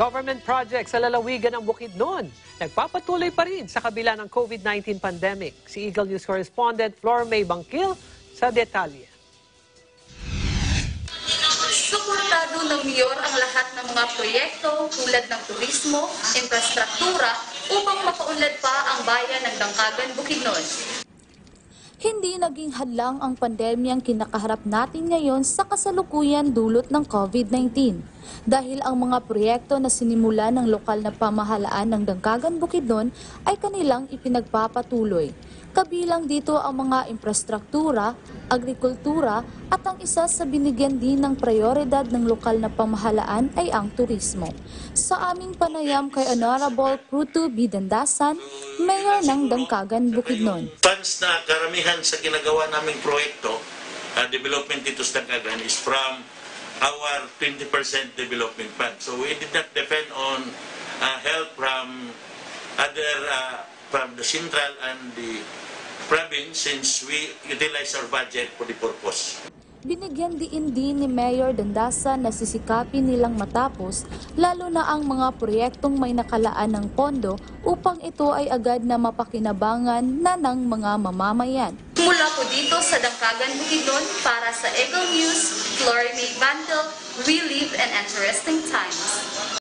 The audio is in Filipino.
Government projects sa lalawigan ng Bukidnon nagpapatuloy pa rin sa kabila ng COVID-19 pandemic. Si Eagle News correspondent Flor Mae Banquil sa detalye. Suportado ng Mayor ang lahat ng mga proyekto tulad ng turismo, infrastruktura upang mapaunlad pa ang bayan ng Dangcagan, Bukidnon. Hindi naging hadlang ang pandemyang kinakaharap natin ngayon sa kasalukuyan dulot ng COVID-19 dahil ang mga proyekto na sinimula ng lokal na pamahalaan ng Dangcagan, Bukidnon ay kanilang ipinagpapatuloy. Kabilang dito ang mga infrastruktura, agrikultura at ang isa sa binigyan din ng prioridad ng lokal na pamahalaan ay ang turismo. Sa aming panayam kay Honorable Prutu Bidandasan, Mayor ng Dangcagan, Bukidnon. Funds na karamihan sa ginagawa naming proyekto, development dito sa Dangcagan is from our 20% development fund. So we did not depend on help from other, from the central and the province since we utilize our budget for the purpose. Binigyan din ni Mayor Dandasan na sisikapin nilang matapos lalo na ang mga proyektong may nakalaan ng pondo upang ito ay agad na mapakinabangan na ng mga mamamayan. Mula po dito sa Dangcagan, Bukidnon para sa Eagle News, Flor Mae Banquil, we live in interesting times.